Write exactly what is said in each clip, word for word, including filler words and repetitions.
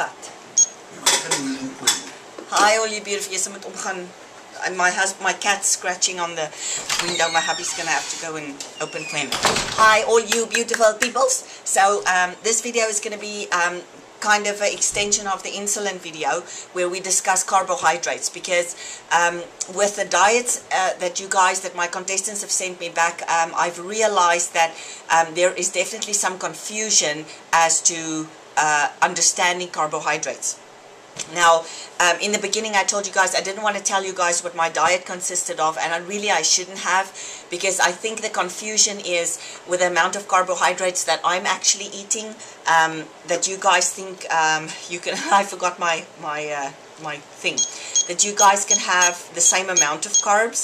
gaat. Hi, all you beautiful. Yes, I'm going. And my husband, my cat's scratching on the window. My hubby's gonna have to go and open for him. Hi, all you beautiful peoples. So um, this video is gonna be um, kind of an extension of the insulin video where we discuss carbohydrates, because um, with the diets uh, that you guys, that my contestants have sent me back, um, I've realized that um, there is definitely some confusion as to uh, understanding carbohydrates. Now, um, in the beginning I told you guys I didn't want to tell you guys what my diet consisted of, and I really I shouldn't have, because I think the confusion is with the amount of carbohydrates that I'm actually eating, um, that you guys think um, you can, I forgot my, my, uh, my thing, that you guys can have the same amount of carbs.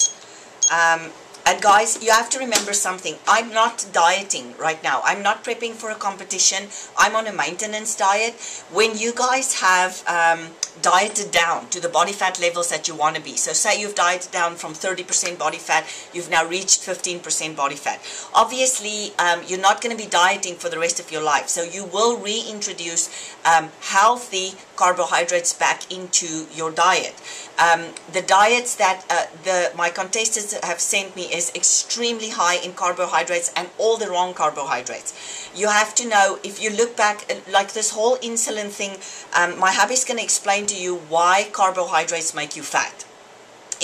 Um, And guys, you have to remember something. I'm not dieting right now. I'm not prepping for a competition. I'm on a maintenance diet. When you guys have um, dieted down to the body fat levels that you want to be, so say you've dieted down from thirty percent body fat, you've now reached fifteen percent body fat. Obviously, um, you're not going to be dieting for the rest of your life. So you will reintroduce um, healthy carbohydrates back into your diet. Um, the diets that uh, the my contestants have sent me is extremely high in carbohydrates, and all the wrong carbohydrates. You have to know, if you look back, like this whole insulin thing, um, my hubby's going to explain to you why carbohydrates make you fat.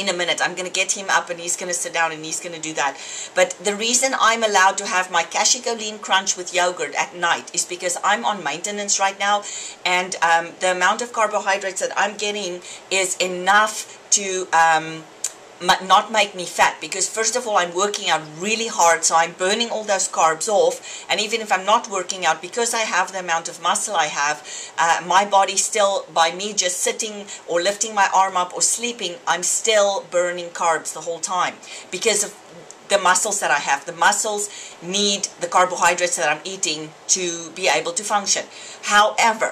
In a minute, I'm going to get him up and he's going to sit down and he's going to do that. But the reason I'm allowed to have my Kashi GoLean Crunch with yogurt at night is because I'm on maintenance right now, and um, the amount of carbohydrates that I'm getting is enough to um, not make me fat, because first of all I'm working out really hard, so I'm burning all those carbs off, and even if I'm not working out, because I have the amount of muscle I have, uh, my body still, by me just sitting or lifting my arm up or sleeping, I'm still burning carbs the whole time because of the muscles that I have. The muscles need the carbohydrates that I'm eating to be able to function. However,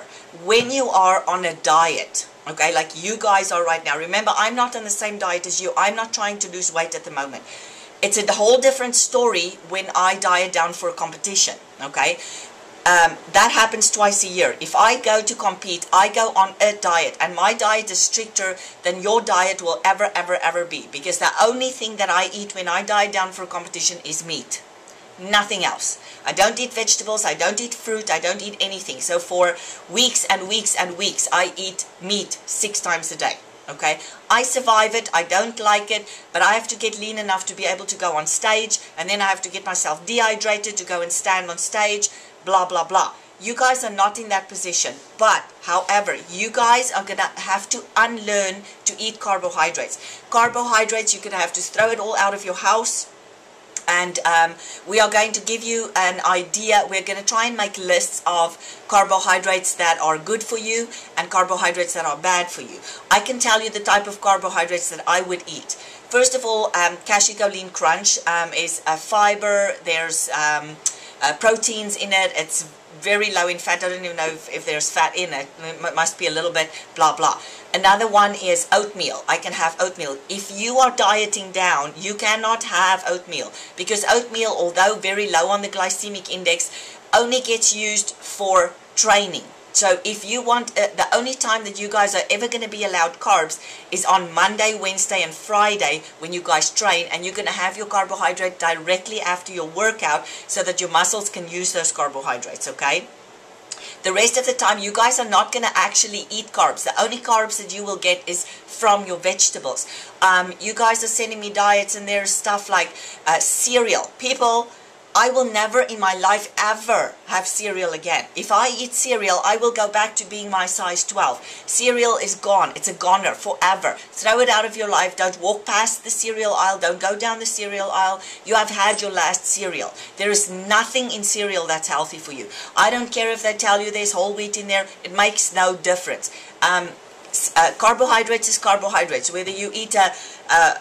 when you are on a diet, okay, like you guys are right now, remember I'm not on the same diet as you, I'm not trying to lose weight at the moment. It's a whole different story when I diet down for a competition, okay? Um, that happens twice a year. If I go to compete, I go on a diet, and my diet is stricter than your diet will ever, ever, ever be, because the only thing that I eat when I diet down for a competition is meat. Nothing else. I don't eat vegetables, I don't eat fruit, I don't eat anything. So for weeks and weeks and weeks, I eat meat six times a day. Okay, I survive it, I don't like it, but I have to get lean enough to be able to go on stage, and then I have to get myself dehydrated to go and stand on stage, blah, blah, blah. You guys are not in that position, but however, you guys are gonna have to unlearn to eat carbohydrates. Carbohydrates, you're gonna have to throw it all out of your house. And um, we are going to give you an idea. We're going to try and make lists of carbohydrates that are good for you and carbohydrates that are bad for you. I can tell you the type of carbohydrates that I would eat. First of all, um, Kashi GoLean Crunch um, is a fiber. There's um, uh, proteins in it. It's very low in fat. I don't even know if, if there's fat in it. It must be a little bit, blah, blah. Another one is oatmeal. I can have oatmeal. If you are dieting down, you cannot have oatmeal, because oatmeal, although very low on the glycemic index, only gets used for training. So if you want, uh, the only time that you guys are ever going to be allowed carbs is on Monday, Wednesday and Friday when you guys train, and you're going to have your carbohydrate directly after your workout so that your muscles can use those carbohydrates, okay? The rest of the time, you guys are not going to actually eat carbs. The only carbs that you will get is from your vegetables. Um, you guys are sending me diets, and there's stuff like uh, cereal. People, I will never in my life ever have cereal again. If I eat cereal, I will go back to being my size twelve. Cereal is gone. It's a goner forever. Throw it out of your life. Don't walk past the cereal aisle. Don't go down the cereal aisle. You have had your last cereal. There is nothing in cereal that's healthy for you. I don't care if they tell you there's whole wheat in there. It makes no difference. Um, Uh, carbohydrates is carbohydrates, whether you eat a, uh,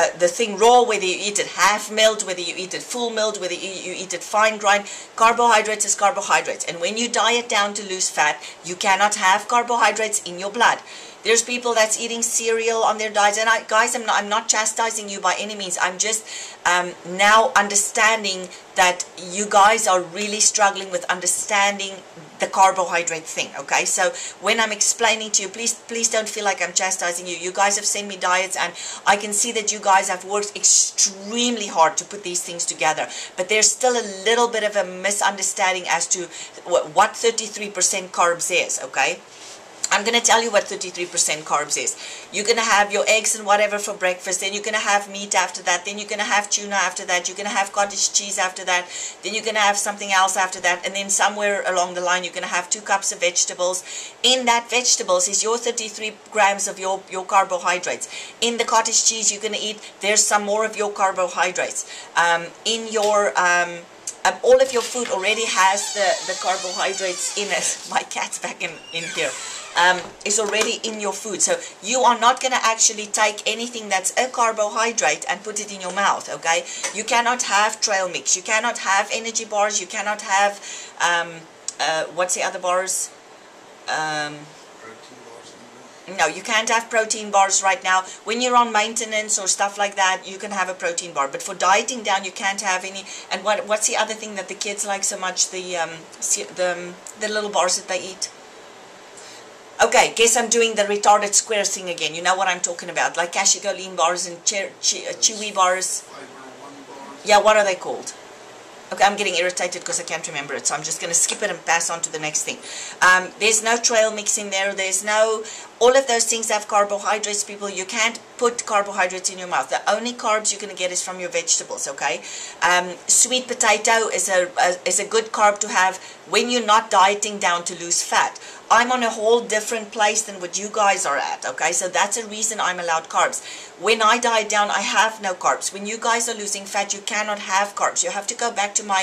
uh, the thing raw, whether you eat it half milled, whether you eat it full milled, whether you, you eat it fine grind. Carbohydrates is carbohydrates, and when you diet down to lose fat, you cannot have carbohydrates in your blood. There's people that's eating cereal on their diet, and I, guys, I'm not, I'm not chastising you by any means. I'm just um, now understanding that you guys are really struggling with understanding the carbohydrate thing, okay? So when I'm explaining to you, please please don't feel like I'm chastising you. You guys have sent me diets, and I can see that you guys have worked extremely hard to put these things together, but there's still a little bit of a misunderstanding as to what thirty-three percent carbs is, okay? I'm going to tell you what thirty-three percent carbs is. You're going to have your eggs and whatever for breakfast, then you're going to have meat after that, then you're going to have tuna after that, you're going to have cottage cheese after that, then you're going to have something else after that, and then somewhere along the line you're going to have two cups of vegetables. In that vegetables is your thirty-three grams of your, your carbohydrates. In the cottage cheese you're going to eat, there's some more of your carbohydrates. Um, in your... Um, Um, all of your food already has the, the carbohydrates in it. My cat's back in, in here. Um, it's already in your food. So you are not going to actually take anything that's a carbohydrate and put it in your mouth, okay? You cannot have trail mix. You cannot have energy bars. You cannot have, um, uh, what's the other bars? Um... No, you can't have protein bars right now. When you're on maintenance or stuff like that, you can have a protein bar. But for dieting down, you can't have any. And what what's the other thing that the kids like so much? The um the the little bars that they eat. Okay, guess I'm doing the retarded square thing again. You know what I'm talking about, like Kashi GoLean bars and che che chewy bars. Yeah, what are they called? Okay, I'm getting irritated because I can't remember it, so I'm just going to skip it and pass on to the next thing. Um, there's no trail mix in there. There's no... All of those things have carbohydrates, people. You can't put carbohydrates in your mouth. The only carbs you're going to get is from your vegetables, okay? Um, sweet potato is a, a, is a good carb to have when you're not dieting down to lose fat. I'm on a whole different place than what you guys are at, okay? So that's a reason I'm allowed carbs. When I diet down, I have no carbs. When you guys are losing fat, you cannot have carbs. You have to go back to my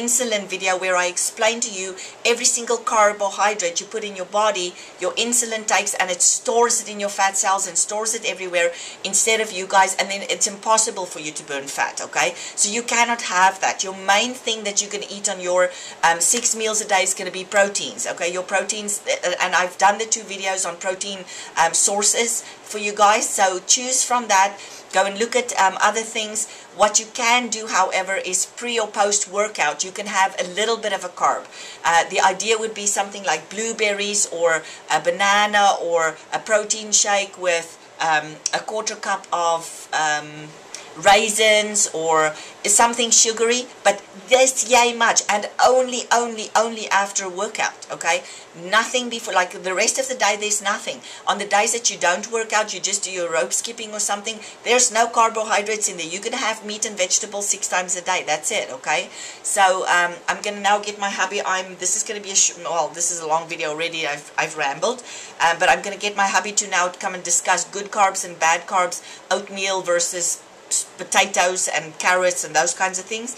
insulin video where I explain to you every single carbohydrate you put in your body, your insulin takes and it stores it in your fat cells and stores it everywhere instead of you guys, and then it's impossible for you to burn fat, okay? So you cannot have that. Your main thing that you can eat on your um, six meals a day is going to be proteins, okay? Your proteins, and I've done the two videos on protein um, sources for you guys, so choose from that. Go and look at um, other things. What you can do, however, is pre or post workout, you can have a little bit of a carb. Uh, the idea would be something like blueberries or a banana or a protein shake with um, a quarter cup of um, raisins or something sugary, but this yay much, and only only only after workout, okay? Nothing before. Like the rest of the day there's nothing. On the days that you don't work out, you just do your rope skipping or something, there's no carbohydrates in there. You can have meat and vegetables six times a day, that's it, okay? So um, I'm gonna now get my hubby. I'm this is gonna be a sh well this is a long video already. I've, I've rambled, um, but I'm gonna get my hubby to now come and discuss good carbs and bad carbs, oatmeal versus potatoes and carrots and those kinds of things,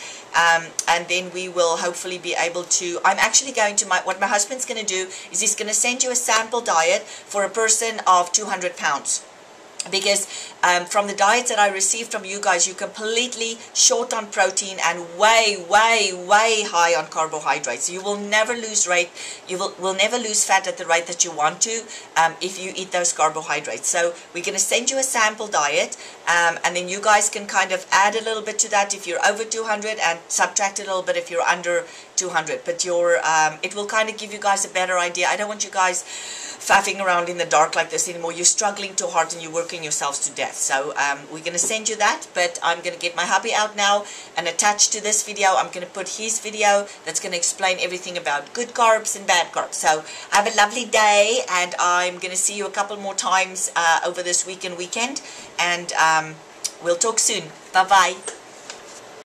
um, and then we will hopefully be able to. I'm actually going to my what my husband's going to do is he's going to send you a sample diet for a person of two hundred pounds, because um, from the diets that I received from you guys, you're completely short on protein and way way way high on carbohydrates. You will never lose rate you will, will never lose fat at the rate that you want to um, if you eat those carbohydrates. So we're going to send you a sample diet, um, and then you guys can kind of add a little bit to that if you're over two hundred and subtract a little bit if you're under two hundred, but your um, it will kind of give you guys a better idea. I don't want you guys faffing around in the dark like this anymore. You're struggling too hard and you're working yourselves to death. So um, we're going to send you that, but I'm going to get my hubby out now, and attached to this video I'm going to put his video that's going to explain everything about good carbs and bad carbs. So have a lovely day, and I'm going to see you a couple more times uh, over this week and weekend, and um, we'll talk soon. Bye bye.